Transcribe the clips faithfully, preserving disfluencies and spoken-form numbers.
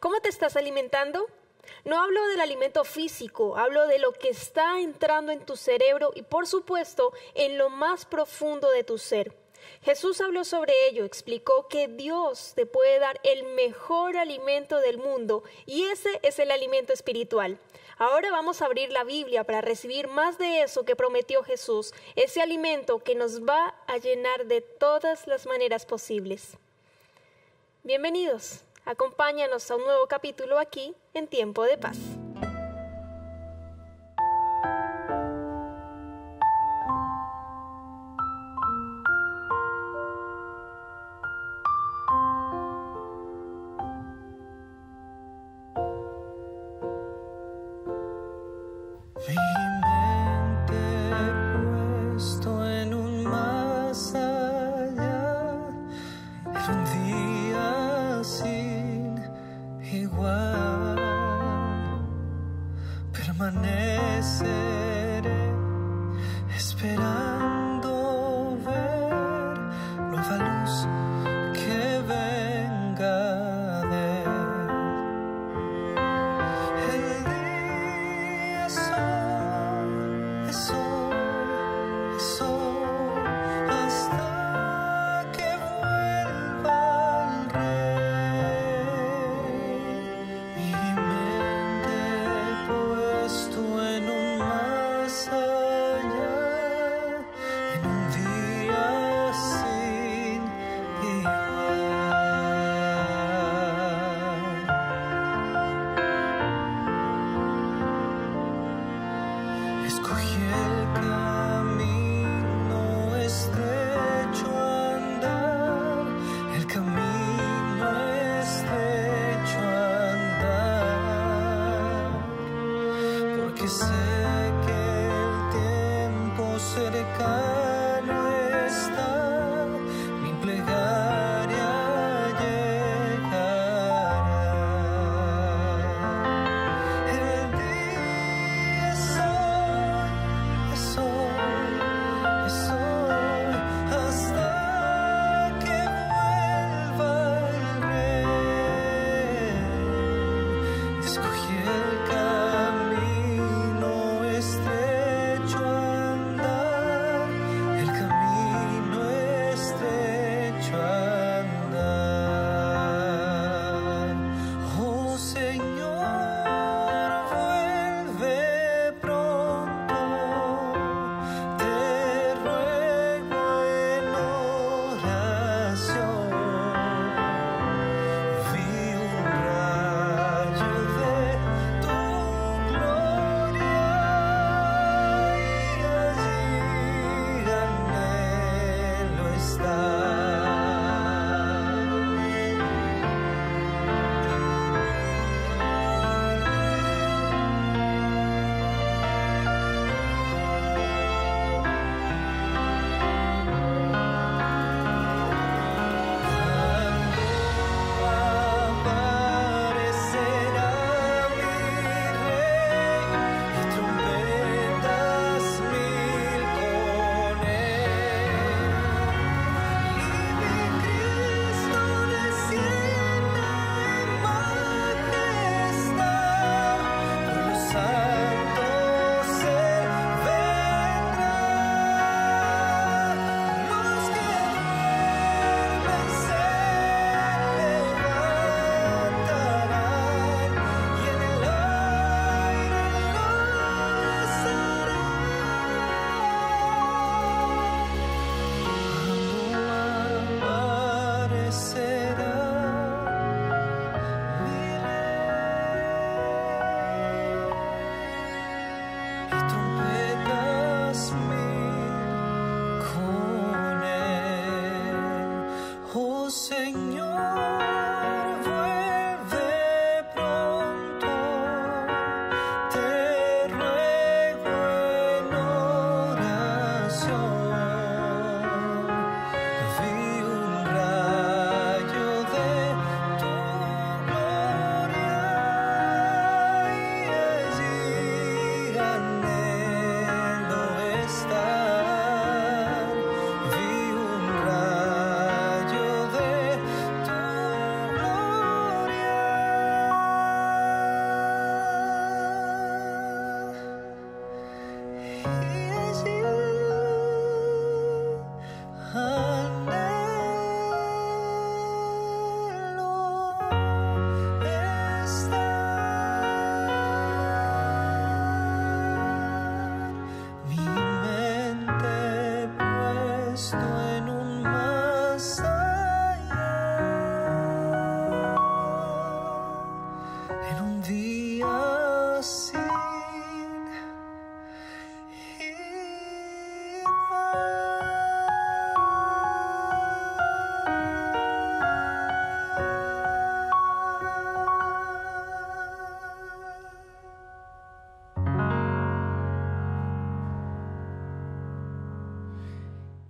¿Cómo te estás alimentando? No hablo del alimento físico, hablo de lo que está entrando en tu cerebro y, por supuesto, en lo más profundo de tu ser. Jesús habló sobre ello, explicó que Dios te puede dar el mejor alimento del mundo y ese es el alimento espiritual. Ahora vamos a abrir la Biblia para recibir más de eso que prometió Jesús, ese alimento que nos va a llenar de todas las maneras posibles. Bienvenidos, acompáñanos a un nuevo capítulo aquí en Tiempo de Paz. Estoy en un mar.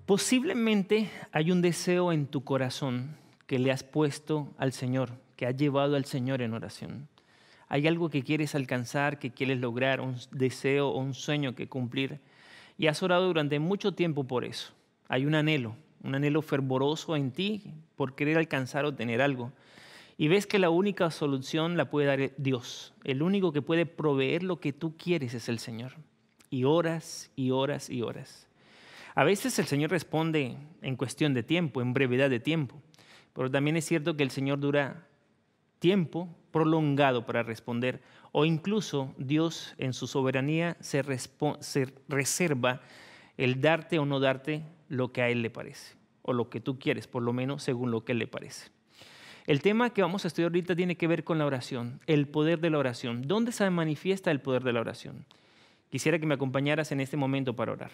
Posiblemente hay un deseo en tu corazón que le has puesto al Señor, que has llevado al Señor en oración. Hay algo que quieres alcanzar, que quieres lograr, un deseo o un sueño que cumplir. Y has orado durante mucho tiempo por eso. Hay un anhelo, un anhelo fervoroso en ti por querer alcanzar o tener algo. Y ves que la única solución la puede dar Dios. El único que puede proveer lo que tú quieres es el Señor. Y oras, y oras, y oras. A veces el Señor responde en cuestión de tiempo, en brevedad de tiempo. Pero también es cierto que el Señor dura tiempo prolongado para responder. O incluso Dios en su soberanía se, se reserva el darte o no darte lo que a Él le parece. O lo que tú quieres, por lo menos según lo que a Él le parece. El tema que vamos a estudiar ahorita tiene que ver con la oración, el poder de la oración. ¿Dónde se manifiesta el poder de la oración? Quisiera que me acompañaras en este momento para orar.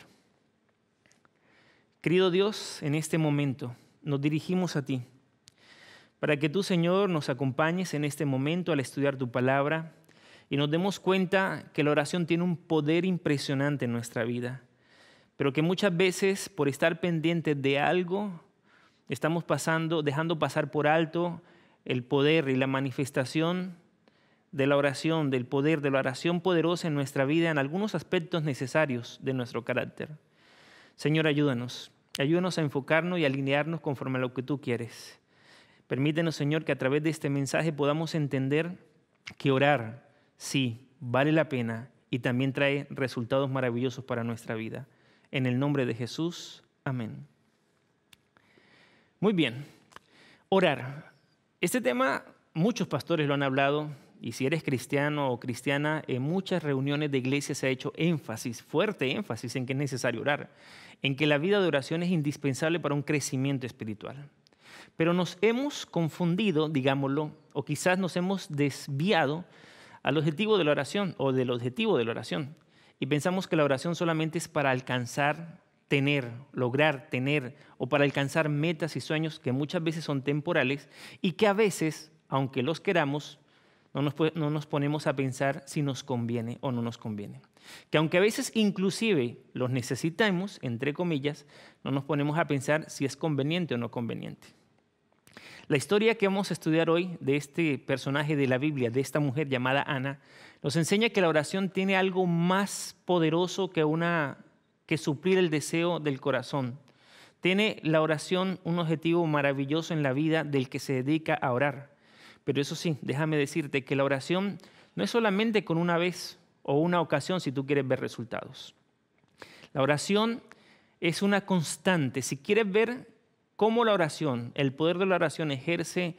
Querido Dios, en este momento nos dirigimos a ti para que tú, Señor, nos acompañes en este momento al estudiar tu palabra y nos demos cuenta que la oración tiene un poder impresionante en nuestra vida, pero que muchas veces por estar pendientes de algo estamos pasando, dejando pasar por alto el poder y la manifestación de la oración, del poder de la oración poderosa en nuestra vida en algunos aspectos necesarios de nuestro carácter. Señor, ayúdanos. Ayúdanos a enfocarnos y alinearnos conforme a lo que tú quieres. Permítenos, Señor, que a través de este mensaje podamos entender que orar, sí, vale la pena y también trae resultados maravillosos para nuestra vida. En el nombre de Jesús, amén. Muy bien, orar. Este tema muchos pastores lo han hablado y si eres cristiano o cristiana, en muchas reuniones de iglesia se ha hecho énfasis, fuerte énfasis en que es necesario orar, en que la vida de oración es indispensable para un crecimiento espiritual. Pero nos hemos confundido, digámoslo, o quizás nos hemos desviado al objetivo de la oración o del objetivo de la oración y pensamos que la oración solamente es para alcanzar, tener, lograr, tener o para alcanzar metas y sueños que muchas veces son temporales y que a veces, aunque los queramos, No nos, no nos ponemos a pensar si nos conviene o no nos conviene. Que aunque a veces inclusive los necesitamos, entre comillas, no nos ponemos a pensar si es conveniente o no conveniente. La historia que vamos a estudiar hoy de este personaje de la Biblia, de esta mujer llamada Ana, nos enseña que la oración tiene algo más poderoso que, una, que suplir el deseo del corazón. Tiene la oración un objetivo maravilloso en la vida del que se dedica a orar. Pero eso sí, déjame decirte que la oración no es solamente con una vez o una ocasión si tú quieres ver resultados. La oración es una constante. Si quieres ver cómo la oración, el poder de la oración ejerce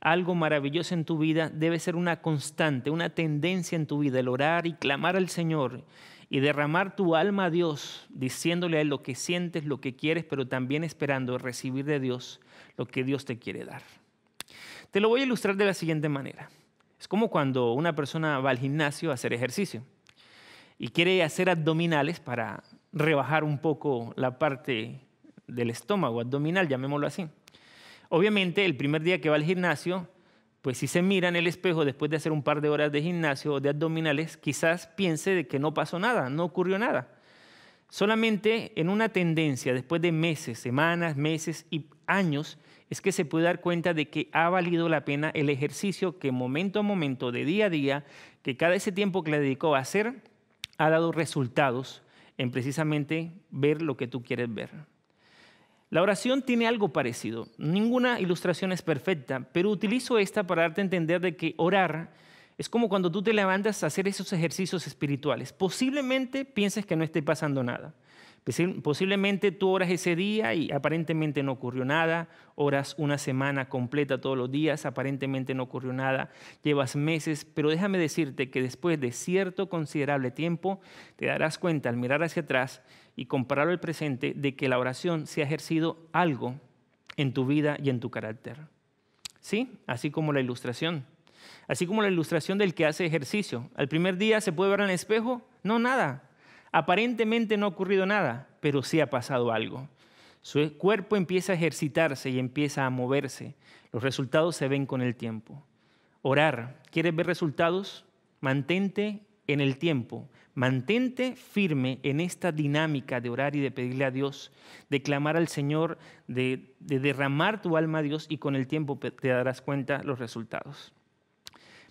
algo maravilloso en tu vida, debe ser una constante, una tendencia en tu vida, el orar y clamar al Señor y derramar tu alma a Dios, diciéndole a Él lo que sientes, lo que quieres, pero también esperando recibir de Dios lo que Dios te quiere dar. Te lo voy a ilustrar de la siguiente manera. Es como cuando una persona va al gimnasio a hacer ejercicio y quiere hacer abdominales para rebajar un poco la parte del estómago abdominal, llamémoslo así. Obviamente, el primer día que va al gimnasio, pues si se mira en el espejo después de hacer un par de horas de gimnasio o de abdominales, quizás piense de que no pasó nada, no ocurrió nada. Solamente en una tendencia, después de meses, semanas, meses y años, es que se puede dar cuenta de que ha valido la pena el ejercicio que momento a momento, de día a día, que cada ese tiempo que le dedicó a hacer, ha dado resultados en precisamente ver lo que tú quieres ver. La oración tiene algo parecido. Ninguna ilustración es perfecta, pero utilizo esta para darte a entender de que orar Es como cuando tú te levantas a hacer esos ejercicios espirituales. Posiblemente pienses que no esté pasando nada. Posiblemente tú oras ese día y aparentemente no ocurrió nada, oras una semana completa todos los días, aparentemente no ocurrió nada, llevas meses, pero déjame decirte que después de cierto considerable tiempo te darás cuenta al mirar hacia atrás y compararlo al presente de que la oración se ha ejercido algo en tu vida y en tu carácter. ¿Sí? Así como la ilustración. Así como la ilustración del que hace ejercicio. Al primer día se puede ver en el espejo, no, nada. Aparentemente no ha ocurrido nada, pero sí ha pasado algo. Su cuerpo empieza a ejercitarse y empieza a moverse. Los resultados se ven con el tiempo. Orar. ¿Quieres ver resultados? Mantente en el tiempo. Mantente firme en esta dinámica de orar y de pedirle a Dios, de clamar al Señor, de, de derramar tu alma a Dios y con el tiempo te darás cuenta los resultados.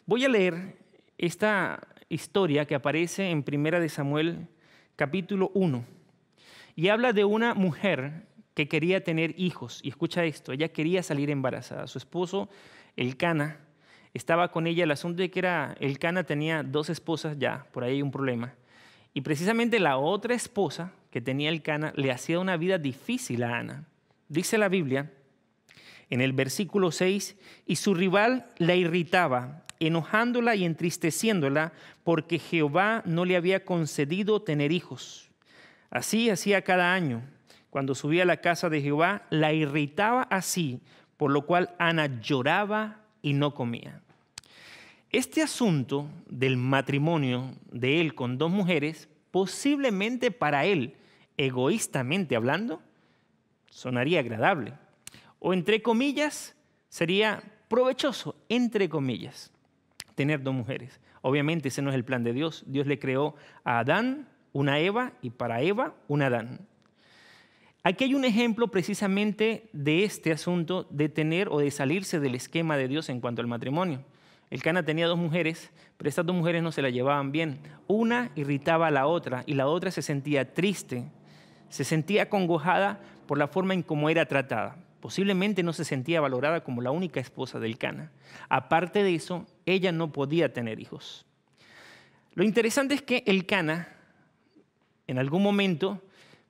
Voy a leer esta historia que aparece en Primera de Samuel capítulo uno, y habla de una mujer que quería tener hijos. Y escucha esto, ella quería salir embarazada. Su esposo, Elcana, estaba con ella. El asunto de que era Elcana tenía dos esposas ya, por ahí hay un problema. Y precisamente la otra esposa que tenía Elcana le hacía una vida difícil a Ana. Dice la Biblia, en el versículo seis, y su rival la irritaba, enojándola y entristeciéndola, porque Jehová no le había concedido tener hijos. Así hacía cada año. Cuando subía a la casa de Jehová, la irritaba así, por lo cual Ana lloraba y no comía. Este asunto del matrimonio de él con dos mujeres, posiblemente para él, egoístamente hablando, sonaría agradable. O entre comillas, sería provechoso, entre comillas, tener dos mujeres. Obviamente ese no es el plan de Dios. Dios le creó a Adán una Eva y para Eva un Adán. Aquí hay un ejemplo precisamente de este asunto de tener o de salirse del esquema de Dios en cuanto al matrimonio. Elcana tenía dos mujeres, pero estas dos mujeres no se la llevaban bien. Una irritaba a la otra y la otra se sentía triste, se sentía acongojada por la forma en cómo era tratada. Posiblemente no se sentía valorada como la única esposa de Elcana. Aparte de eso, ella no podía tener hijos. Lo interesante es que Elcana, en algún momento,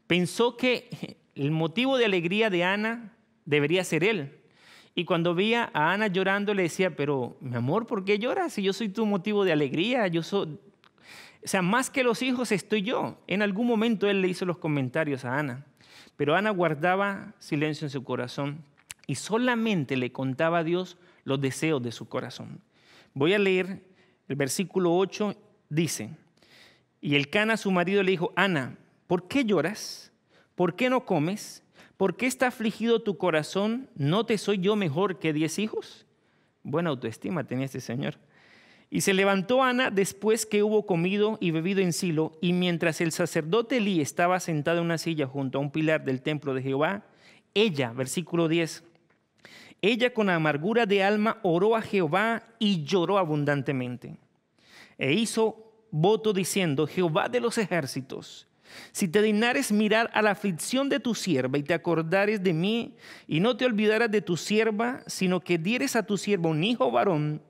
pensó que el motivo de alegría de Ana debería ser él. Y cuando veía a Ana llorando, le decía, pero mi amor, ¿por qué lloras? Si yo soy tu motivo de alegría, yo soy... O sea, más que los hijos estoy yo. En algún momento él le hizo los comentarios a Ana. Pero Ana guardaba silencio en su corazón y solamente le contaba a Dios los deseos de su corazón. Voy a leer el versículo ocho, dice, y Elcana, su marido, le dijo, Ana, ¿por qué lloras? ¿Por qué no comes? ¿Por qué está afligido tu corazón? ¿No te soy yo mejor que diez hijos? Buena autoestima tenía este señor. Y se levantó Ana después que hubo comido y bebido en Silo, y mientras el sacerdote Elí estaba sentado en una silla junto a un pilar del templo de Jehová, ella, versículo diez, ella con amargura de alma oró a Jehová y lloró abundantemente. E hizo voto diciendo, Jehová de los ejércitos, si te dignares mirar a la aflicción de tu sierva y te acordares de mí, y no te olvidaras de tu sierva, sino que dieres a tu sierva un hijo varón,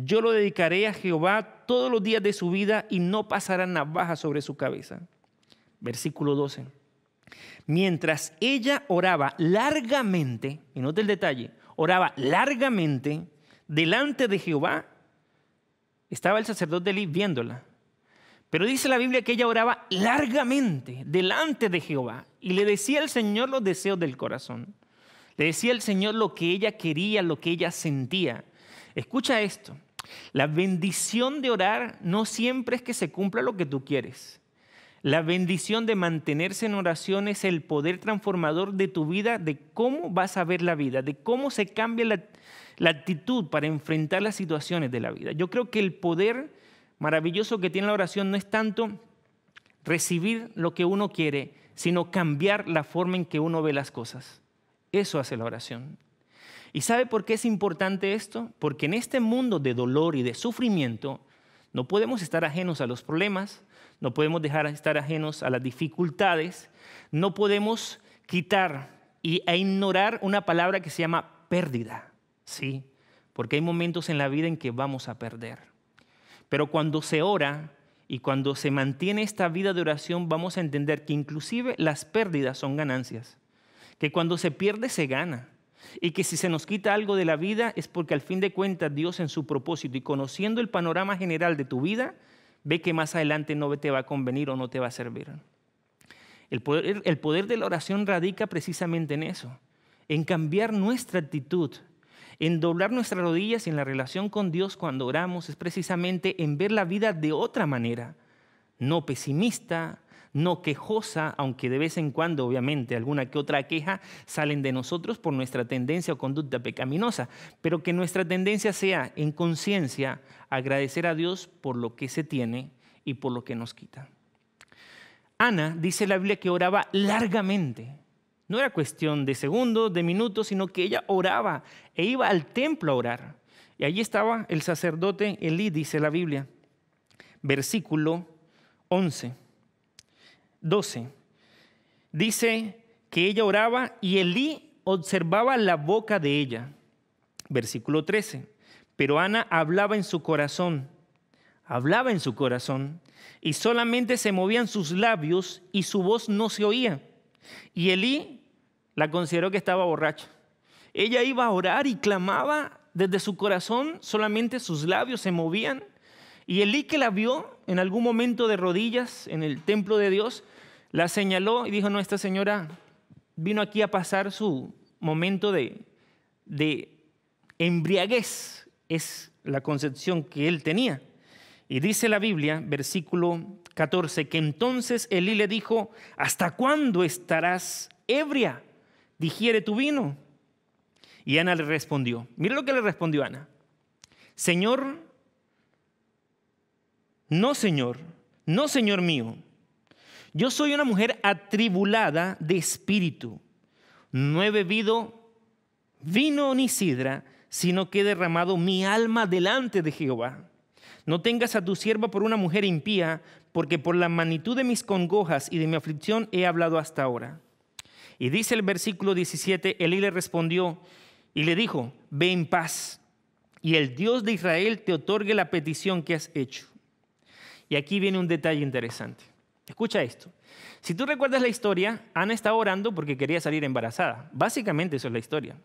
yo lo dedicaré a Jehová todos los días de su vida y no pasará navaja sobre su cabeza. Versículo doce. Mientras ella oraba largamente, y note el detalle, oraba largamente delante de Jehová, estaba el sacerdote Elí viéndola. Pero dice la Biblia que ella oraba largamente delante de Jehová y le decía al Señor los deseos del corazón. Le decía al Señor lo que ella quería, lo que ella sentía. Escucha esto, la bendición de orar no siempre es que se cumpla lo que tú quieres. La bendición de mantenerse en oración es el poder transformador de tu vida, de cómo vas a ver la vida, de cómo se cambia la, la actitud para enfrentar las situaciones de la vida. Yo creo que el poder maravilloso que tiene la oración no es tanto recibir lo que uno quiere, sino cambiar la forma en que uno ve las cosas. Eso hace la oración. ¿Y sabe por qué es importante esto? Porque en este mundo de dolor y de sufrimiento no podemos estar ajenos a los problemas, no podemos dejar de estar ajenos a las dificultades, no podemos quitar y, e ignorar una palabra que se llama pérdida, ¿sí? Porque hay momentos en la vida en que vamos a perder. Pero cuando se ora y cuando se mantiene esta vida de oración, vamos a entender que inclusive las pérdidas son ganancias. Que cuando se pierde, se gana. Y que si se nos quita algo de la vida es porque al fin de cuentas Dios en su propósito y conociendo el panorama general de tu vida, ve que más adelante no te va a convenir o no te va a servir. El poder, el poder de la oración radica precisamente en eso, en cambiar nuestra actitud, en doblar nuestras rodillas y en la relación con Dios cuando oramos es precisamente en ver la vida de otra manera, no pesimista, no quejosa, aunque de vez en cuando, obviamente, alguna que otra queja salen de nosotros por nuestra tendencia o conducta pecaminosa, pero que nuestra tendencia sea, en conciencia, agradecer a Dios por lo que se tiene y por lo que nos quita. Ana, dice la Biblia, que oraba largamente. No era cuestión de segundos, de minutos, sino que ella oraba e iba al templo a orar. Y allí estaba el sacerdote Elí, dice la Biblia, versículo once, doce. Dice que ella oraba y Elí observaba la boca de ella. Versículo trece. Pero Ana hablaba en su corazón, hablaba en su corazón, y solamente se movían sus labios y su voz no se oía. Y Elí la consideró que estaba borracha. Ella iba a orar y clamaba desde su corazón, solamente sus labios se movían. Y Elí, que la vio en algún momento de rodillas en el templo de Dios, la señaló y dijo, no, esta señora vino aquí a pasar su momento de, de embriaguez. Es la concepción que él tenía. Y dice la Biblia, versículo catorce, que entonces Elí le dijo, ¿hasta cuándo estarás ebria? Digiere tu vino. Y Ana le respondió, mira lo que le respondió Ana, Señor, no, Señor, no, Señor mío. Yo soy una mujer atribulada de espíritu. No he bebido vino ni sidra, sino que he derramado mi alma delante de Jehová. No tengas a tu sierva por una mujer impía, porque por la magnitud de mis congojas y de mi aflicción he hablado hasta ahora. Y dice el versículo diecisiete, Elí le respondió y le dijo, ve en paz, y el Dios de Israel te otorgue la petición que has hecho. Y aquí viene un detalle interesante. Escucha esto. Si tú recuerdas la historia, Ana estaba orando porque quería salir embarazada. Básicamente eso es la historia.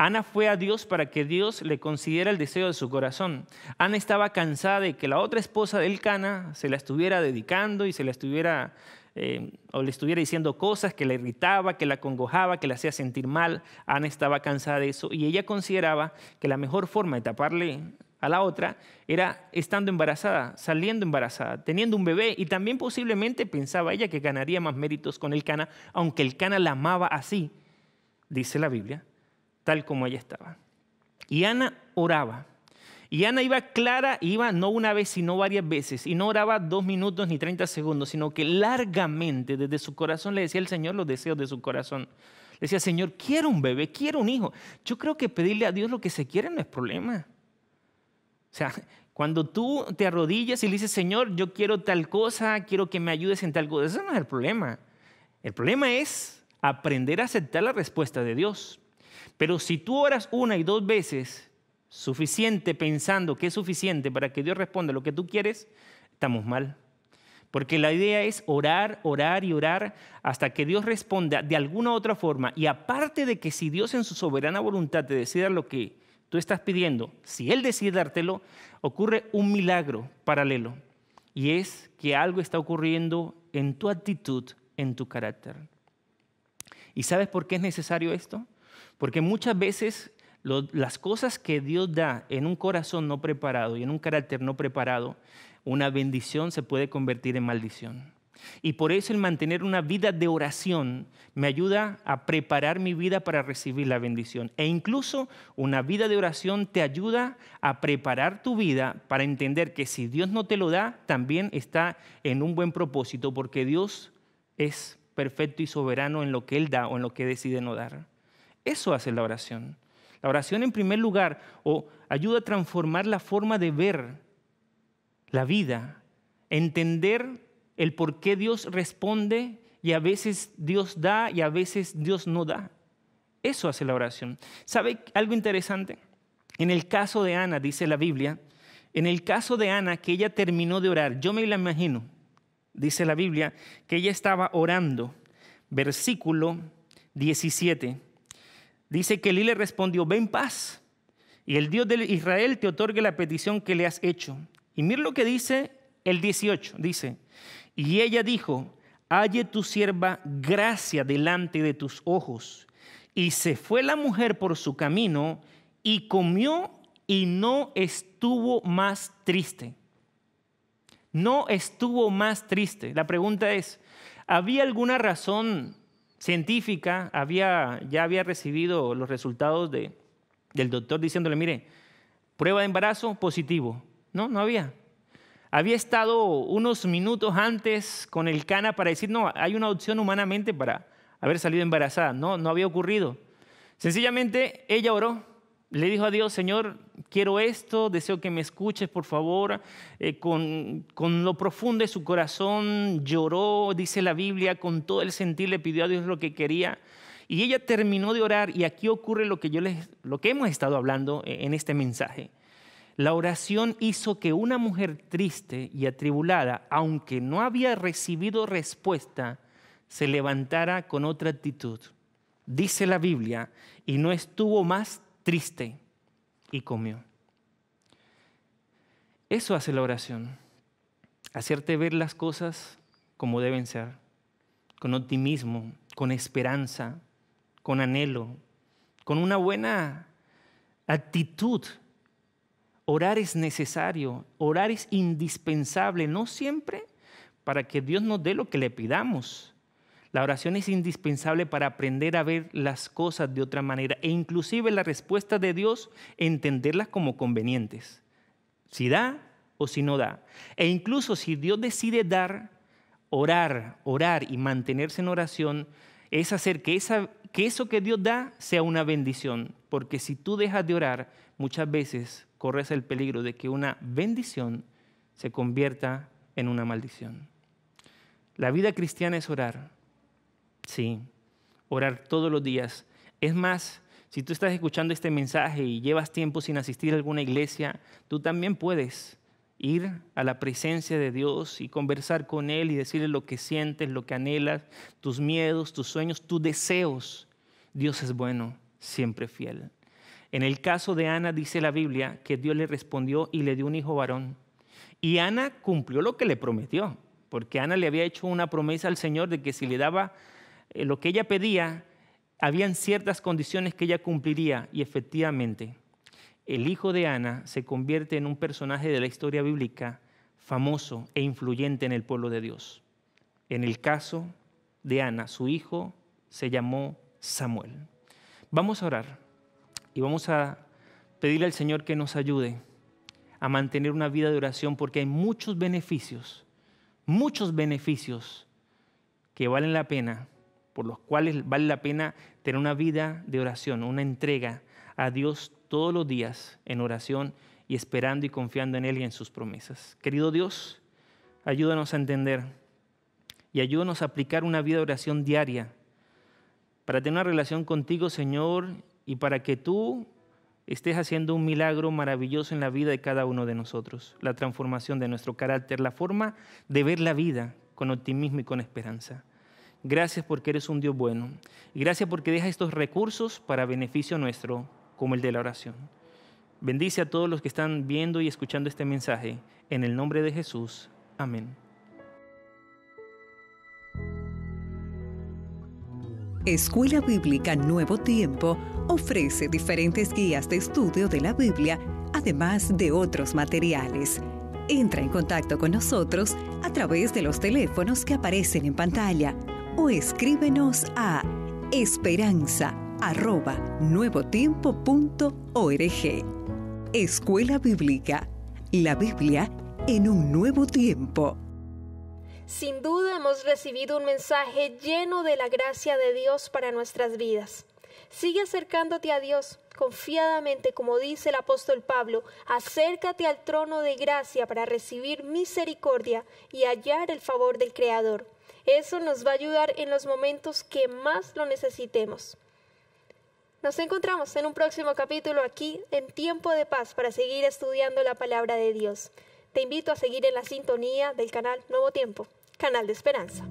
Ana fue a Dios para que Dios le concediera el deseo de su corazón. Ana estaba cansada de que la otra esposa de Elcana se la estuviera dedicando y se la estuviera, eh, o le estuviera diciendo cosas que la irritaba, que la acongojaba, que la hacía sentir mal. Ana estaba cansada de eso y ella consideraba que la mejor forma de taparle a la otra era estando embarazada, saliendo embarazada, teniendo un bebé, y también posiblemente pensaba ella que ganaría más méritos con Elcana, aunque Elcana la amaba así, dice la Biblia, tal como ella estaba. Y Ana oraba. Y Ana iba clara, iba no una vez, sino varias veces, y no oraba dos minutos ni treinta segundos, sino que largamente desde su corazón le decía al Señor los deseos de su corazón. Le decía, Señor, quiero un bebé, quiero un hijo. Yo creo que pedirle a Dios lo que se quiere no es problema. O sea, cuando tú te arrodillas y le dices, Señor, yo quiero tal cosa, quiero que me ayudes en tal cosa, ese no es el problema. El problema es aprender a aceptar la respuesta de Dios. Pero si tú oras una y dos veces, suficiente, pensando que es suficiente para que Dios responda lo que tú quieres, estamos mal. Porque la idea es orar, orar y orar hasta que Dios responda de alguna u otra forma. Y aparte de que si Dios en su soberana voluntad te decida lo que tú estás pidiendo, si Él decide dártelo, ocurre un milagro paralelo. Y es que algo está ocurriendo en tu actitud, en tu carácter. ¿Y sabes por qué es necesario esto? Porque muchas veces lo, las cosas que Dios da en un corazón no preparado y en un carácter no preparado, una bendición se puede convertir en maldición. Y por eso el mantener una vida de oración me ayuda a preparar mi vida para recibir la bendición. E incluso una vida de oración te ayuda a preparar tu vida para entender que si Dios no te lo da, también está en un buen propósito, porque Dios es perfecto y soberano en lo que Él da o en lo que decide no dar. Eso hace la oración. La oración, en primer lugar, o ayuda a transformar la forma de ver la vida, entender el por qué Dios responde y a veces Dios da y a veces Dios no da. Eso hace la oración. ¿Sabe algo interesante? En el caso de Ana, dice la Biblia, En el caso de Ana, que ella terminó de orar, yo me la imagino, dice la Biblia, que ella estaba orando. Versículo diecisiete. Dice que Elí le respondió: ve en paz, y el Dios de Israel te otorgue la petición que le has hecho. Y mira lo que dice el dieciocho, dice: y ella dijo, halle tu sierva gracia delante de tus ojos. Y se fue la mujer por su camino y comió y no estuvo más triste. No estuvo más triste. La pregunta es, ¿había alguna razón científica? Había, ya había recibido los resultados de, del doctor diciéndole, mire, prueba de embarazo positivo. No, no había. Había estado unos minutos antes con Elcana para decir, no, hay una opción humanamente para haber salido embarazada. No, no había ocurrido. Sencillamente ella oró, le dijo a Dios, Señor, quiero esto, deseo que me escuches, por favor. Eh, con, con lo profundo de su corazón lloró, dice la Biblia, con todo el sentir le pidió a Dios lo que quería. Y ella terminó de orar, y aquí ocurre lo que, yo les, lo que hemos estado hablando en este mensaje. La oración hizo que una mujer triste y atribulada, aunque no había recibido respuesta, se levantara con otra actitud. Dice la Biblia, y no estuvo más triste, y comió. Eso hace la oración, hacerte ver las cosas como deben ser, con optimismo, con esperanza, con anhelo, con una buena actitud. Orar es necesario, orar es indispensable, no siempre para que Dios nos dé lo que le pidamos. La oración es indispensable para aprender a ver las cosas de otra manera e inclusive la respuesta de Dios, entenderlas como convenientes. Si da o si no da. E incluso si Dios decide dar, orar, orar y mantenerse en oración es hacer que, esa, que eso que Dios da sea una bendición. Porque si tú dejas de orar, muchas veces corres el peligro de que una bendición se convierta en una maldición. La vida cristiana es orar, sí, orar todos los días. Es más, si tú estás escuchando este mensaje y llevas tiempo sin asistir a alguna iglesia, tú también puedes ir a la presencia de Dios y conversar con Él y decirle lo que sientes, lo que anhelas, tus miedos, tus sueños, tus deseos. Dios es bueno, siempre fiel. En el caso de Ana dice la Biblia que Dios le respondió y le dio un hijo varón. Y Ana cumplió lo que le prometió, porque Ana le había hecho una promesa al Señor de que si le daba lo que ella pedía, habían ciertas condiciones que ella cumpliría. Y efectivamente, el hijo de Ana se convierte en un personaje de la historia bíblica famoso e influyente en el pueblo de Dios. En el caso de Ana, su hijo se llamó Samuel. Vamos a orar. Y vamos a pedirle al Señor que nos ayude a mantener una vida de oración, porque hay muchos beneficios, muchos beneficios que valen la pena, por los cuales vale la pena tener una vida de oración, una entrega a Dios todos los días en oración y esperando y confiando en Él y en sus promesas. Querido Dios, ayúdanos a entender y ayúdanos a aplicar una vida de oración diaria para tener una relación contigo, Señor, y para que tú estés haciendo un milagro maravilloso en la vida de cada uno de nosotros, la transformación de nuestro carácter, la forma de ver la vida con optimismo y con esperanza. Gracias porque eres un Dios bueno. Y gracias porque dejas estos recursos para beneficio nuestro, como el de la oración. Bendice a todos los que están viendo y escuchando este mensaje. En el nombre de Jesús. Amén. Escuela Bíblica Nuevo Tiempo ofrece diferentes guías de estudio de la Biblia, además de otros materiales. Entra en contacto con nosotros a través de los teléfonos que aparecen en pantalla o escríbenos a esperanza arroba nuevotiempo punto org. Escuela Bíblica, la Biblia en un nuevo tiempo. Sin duda hemos recibido un mensaje lleno de la gracia de Dios para nuestras vidas. Sigue acercándote a Dios confiadamente, como dice el apóstol Pablo, acércate al trono de gracia para recibir misericordia y hallar el favor del Creador. Eso nos va a ayudar en los momentos que más lo necesitemos. Nos encontramos en un próximo capítulo aquí en Tiempo de Paz para seguir estudiando la palabra de Dios. Te invito a seguir en la sintonía del canal Nuevo Tiempo, Canal de Esperanza.